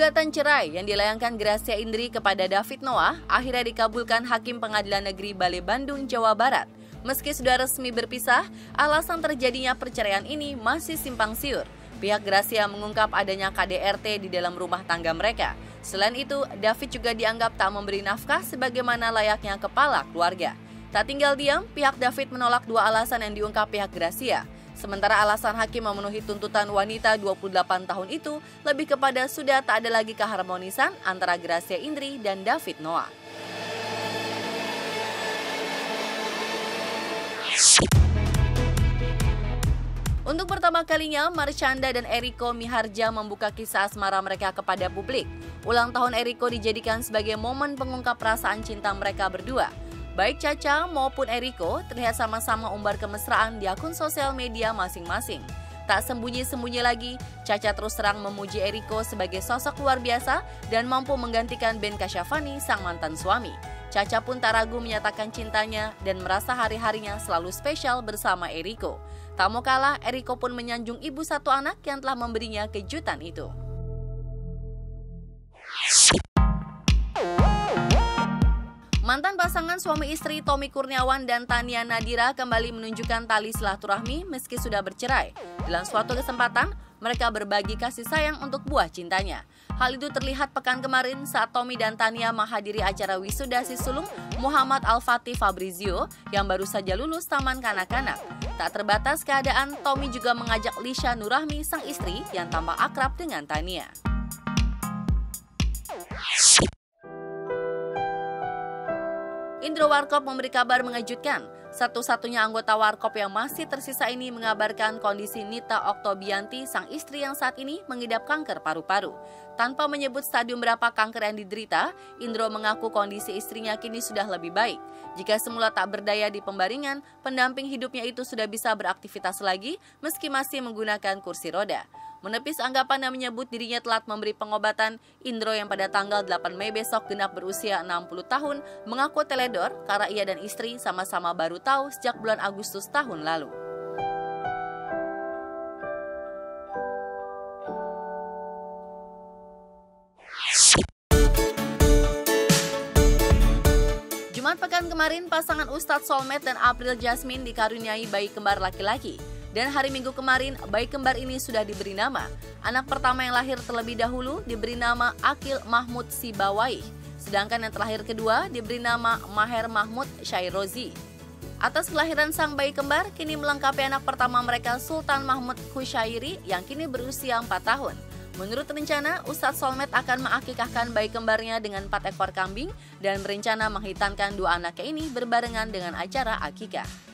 Gugatan cerai yang dilayangkan Gracia Indri kepada David Noah akhirnya dikabulkan Hakim Pengadilan Negeri Bale Bandung, Jawa Barat. Meski sudah resmi berpisah, alasan terjadinya perceraian ini masih simpang siur. Pihak Gracia mengungkap adanya KDRT di dalam rumah tangga mereka. Selain itu, David juga dianggap tak memberi nafkah sebagaimana layaknya kepala keluarga. Tak tinggal diam, pihak David menolak dua alasan yang diungkap pihak Gracia. Sementara alasan hakim memenuhi tuntutan wanita 28 tahun itu lebih kepada sudah tak ada lagi keharmonisan antara Gracia Indri dan David Noah. Untuk pertama kalinya, Marshanda dan Eriko Miharja membuka kisah asmara mereka kepada publik. Ulang tahun Eriko dijadikan sebagai momen pengungkap perasaan cinta mereka berdua. Baik Caca maupun Eriko terlihat sama-sama umbar kemesraan di akun sosial media masing-masing. Tak sembunyi-sembunyi lagi, Caca terus terang memuji Eriko sebagai sosok luar biasa dan mampu menggantikan Ben Kasyafani, sang mantan suami. Caca pun tak ragu menyatakan cintanya dan merasa hari-harinya selalu spesial bersama Eriko. Tak mau kalah, Eriko pun menyanjung ibu satu anak yang telah memberinya kejutan itu. Mantan pasangan suami istri Tommy Kurniawan dan Tania Nadira kembali menunjukkan tali silaturahmi meski sudah bercerai. Dalam suatu kesempatan, mereka berbagi kasih sayang untuk buah cintanya. Hal itu terlihat pekan kemarin saat Tommy dan Tania menghadiri acara wisuda si sulung Muhammad Al-Fatih Fabrizio yang baru saja lulus taman kanak-kanak. Tak terbatas keadaan, Tommy juga mengajak Lisha Nurahmi, sang istri yang tampak akrab dengan Tania. Indro Warkop memberi kabar mengejutkan. Satu-satunya anggota Warkop yang masih tersisa ini mengabarkan kondisi Nita Oktobianti, sang istri yang saat ini mengidap kanker paru-paru. Tanpa menyebut stadium berapa kanker yang diderita, Indro mengaku kondisi istrinya kini sudah lebih baik. Jika semula tak berdaya di pembaringan, pendamping hidupnya itu sudah bisa beraktivitas lagi meski masih menggunakan kursi roda. Menepis anggapan yang menyebut dirinya telat memberi pengobatan, Indro yang pada tanggal 8 Mei besok genap berusia 60 tahun mengaku teledor karena ia dan istri sama-sama baru tahu sejak bulan Agustus tahun lalu. Jumat pekan kemarin, pasangan Ustadz Solmet dan April Jasmine dikaruniai bayi kembar laki-laki. Dan hari Minggu kemarin, bayi kembar ini sudah diberi nama. Anak pertama yang lahir terlebih dahulu diberi nama Akil Mahmud Sibawai. Sedangkan yang terlahir kedua diberi nama Maher Mahmud Syairozi. Atas kelahiran sang bayi kembar, kini melengkapi anak pertama mereka Sultan Mahmud Kusyairi yang kini berusia 4 tahun. Menurut rencana, Ustadz Solmet akan mengakikahkan bayi kembarnya dengan 4 ekor kambing dan berencana menghitankan dua anaknya ini berbarengan dengan acara akikah.